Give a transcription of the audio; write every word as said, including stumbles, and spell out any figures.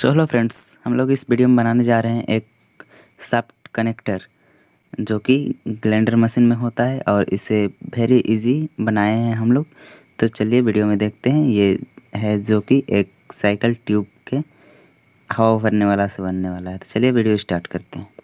So hello friends, हम लोग इस वीडियो में बनाने जा रहे हैं एक शाफ्ट कनेक्टर जो कि ग्लैंडर मशीन में होता है और इसे वेरी इजी बनाए हैं हम लोग। तो चलिए वीडियो में देखते हैं। ये है जो कि एक साइकिल ट्यूब के हवा भरने वाला से बनने वाला है। तो चलिए वीडियो स्टार्ट करते हैं।